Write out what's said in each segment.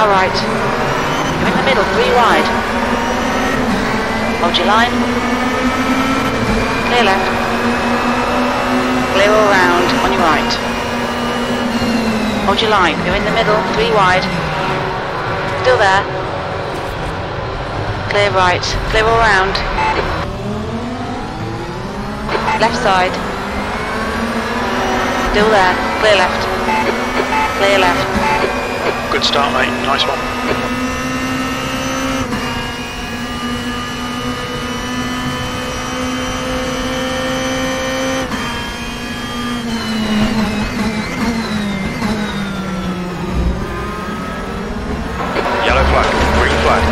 Car right. I'm in the middle, three wide. Hold your line. Clear left. Clear all round, on your right. Hold your line, you're in the middle, three wide. Still there. Clear right, clear all round. Left side. Still there, clear left. Clear left. Good start, mate. Nice one. Yellow flag, green flag.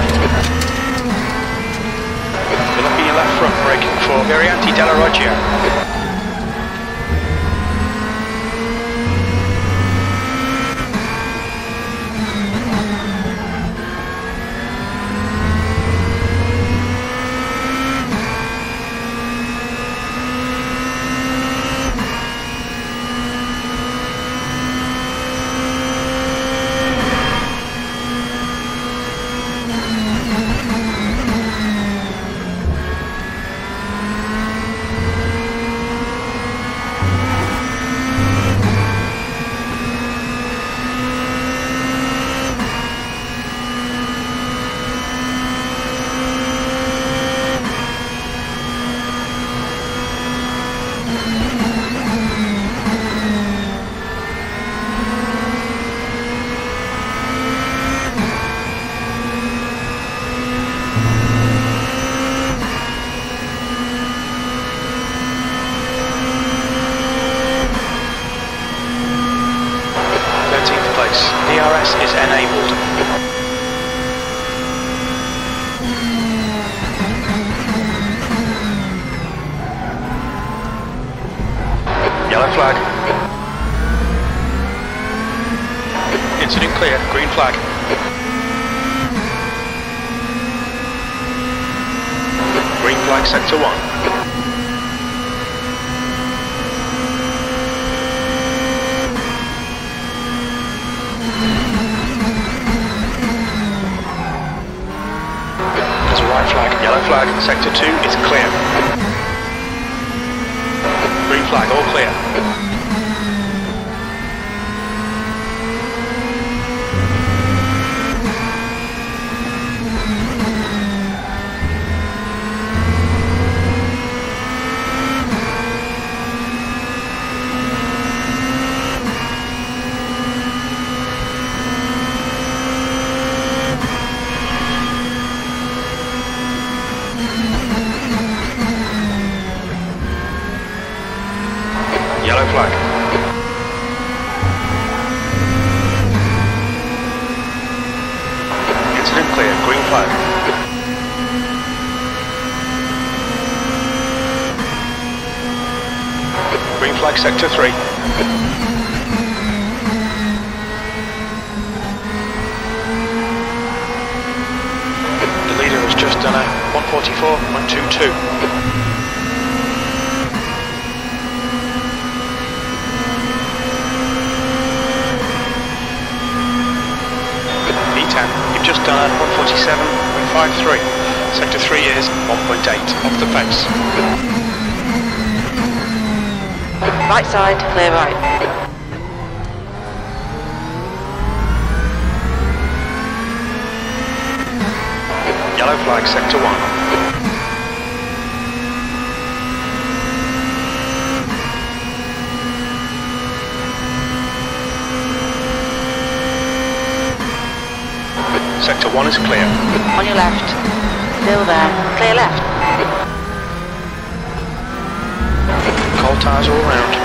We're looking your left front, braking for Varianti della Roggia. DRS is enabled. Yellow flag. Incident clear, green flag. Green flag sector 1. Yellow flag, sector 2 is clear. Green flag, all clear. Yellow flag. Incident clear, green flag. Green flag sector 3. The leader has just done a 144.122. You've just done 147.53. Sector 3 is 1.8 off the pace. Right side, clear right. Yellow flag, sector 1. Sector 1 is clear. On your left. Still there. Clear left. Cold tires all round.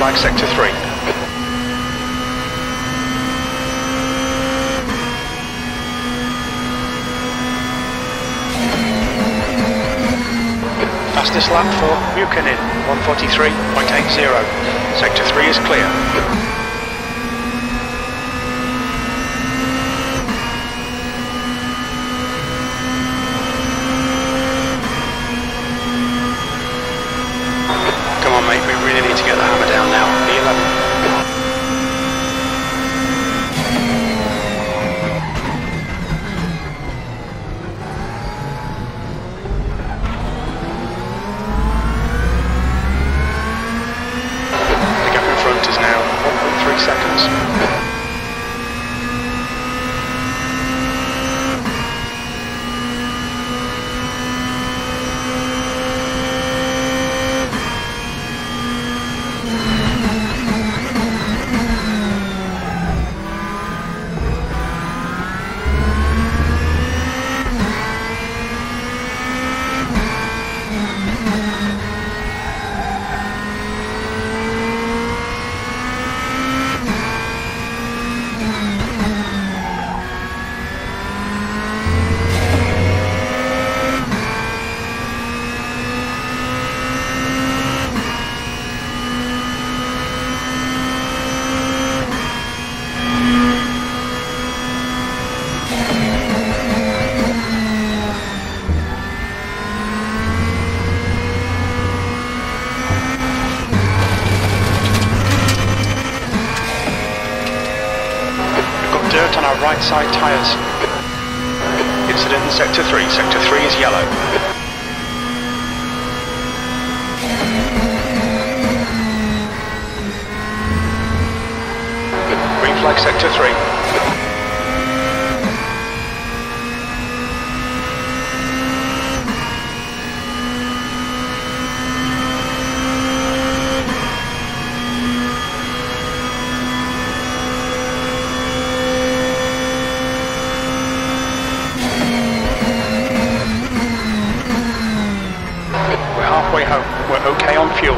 flag sector 3. Fastest lap for Mukanin, 1:43.80. Sector 3 is clear. Come on, mate, we really need to get the hammer down now. E11. Right side tyres. Incident in sector 3. Sector 3 is yellow. Green flag sector 3. We're okay on fuel.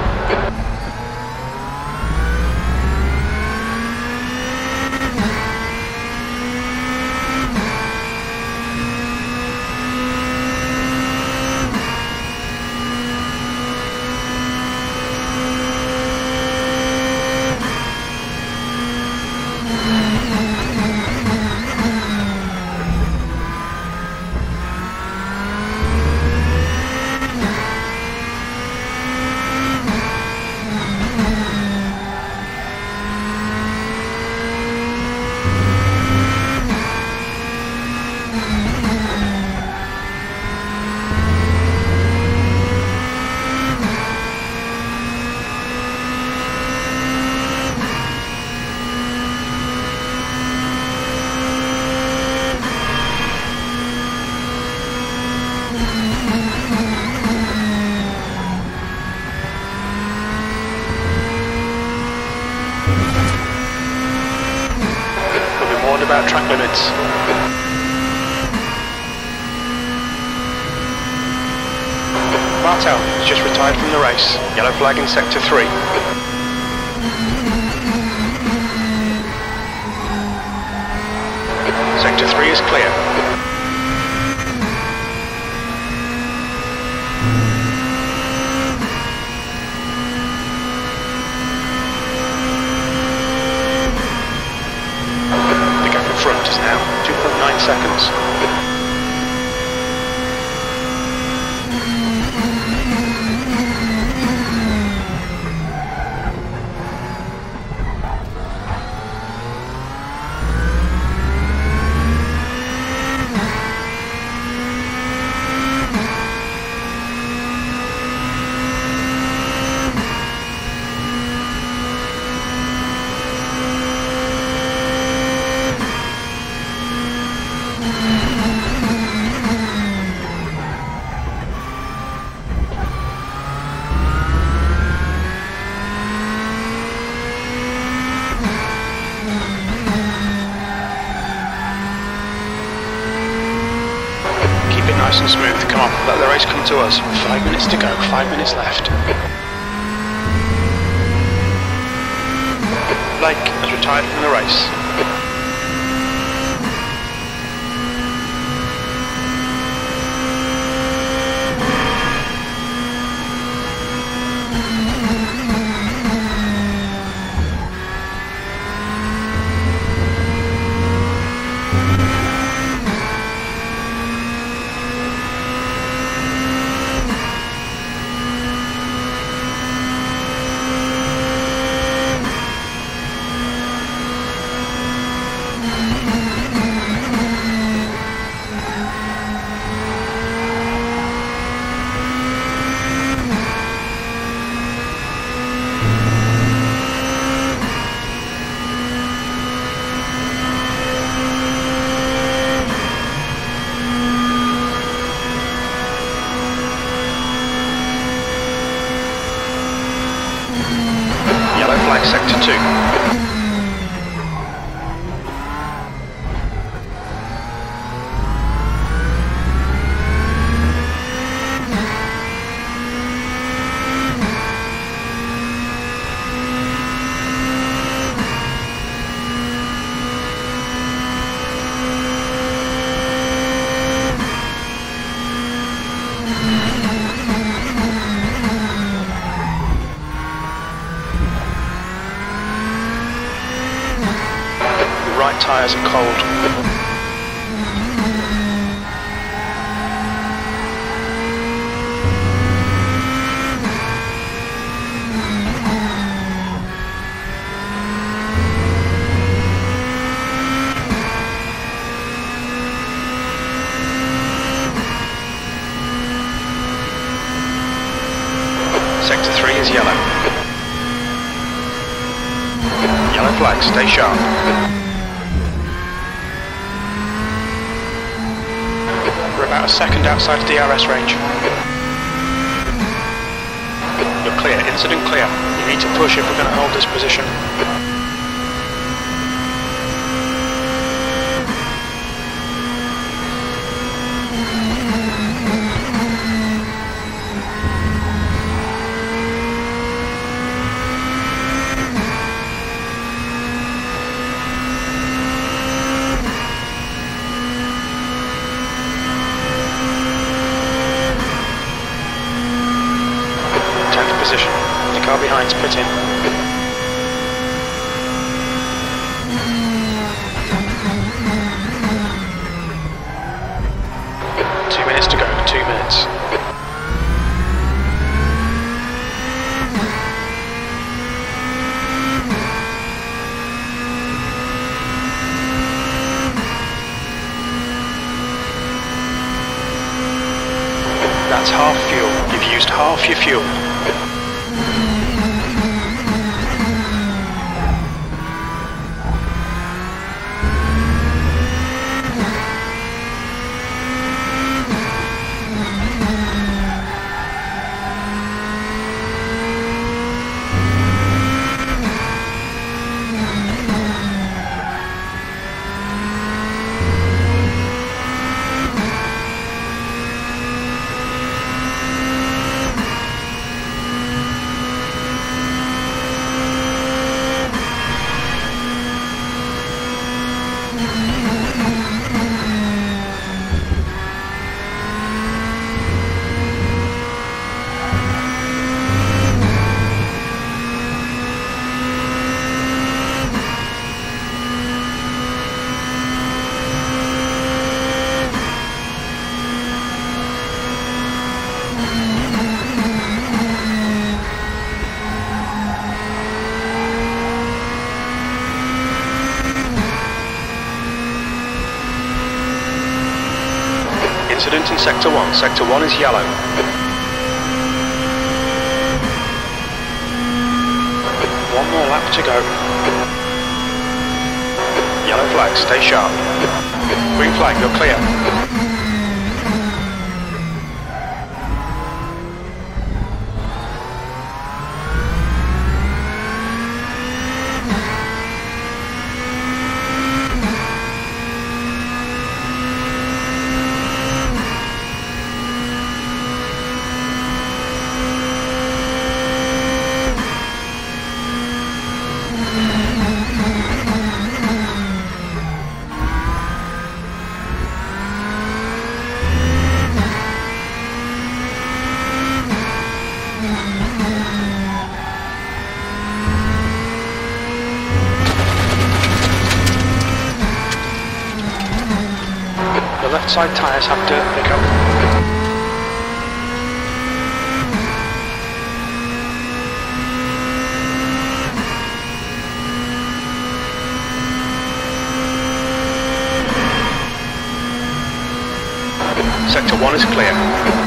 About track limits. Martel has just retired from the race. Yellow flag in sector 3. Sector 3 is clear. Now 2.9 seconds. Nice and smooth, come on, let the race come to us. 5 minutes to go, 5 minutes left. Blake has retired from the race. Tires are cold. Sector 3 is yellow. Yellow flag, stay sharp. About a second outside the DRS range. You're clear, incident clear. You need to push if we're going to hold this position. Put in. Two minutes to go. That's half fuel. You've used half your fuel. Incident in Sector 1. Sector 1 is yellow. One more lap to go. Yellow flag, stay sharp. Green flag, you're clear. The left side tyres have dirt pickup. Sector 1 is clear.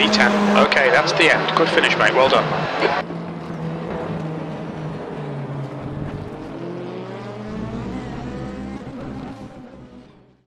E10. Okay, that's the end. Good finish, mate. Well done.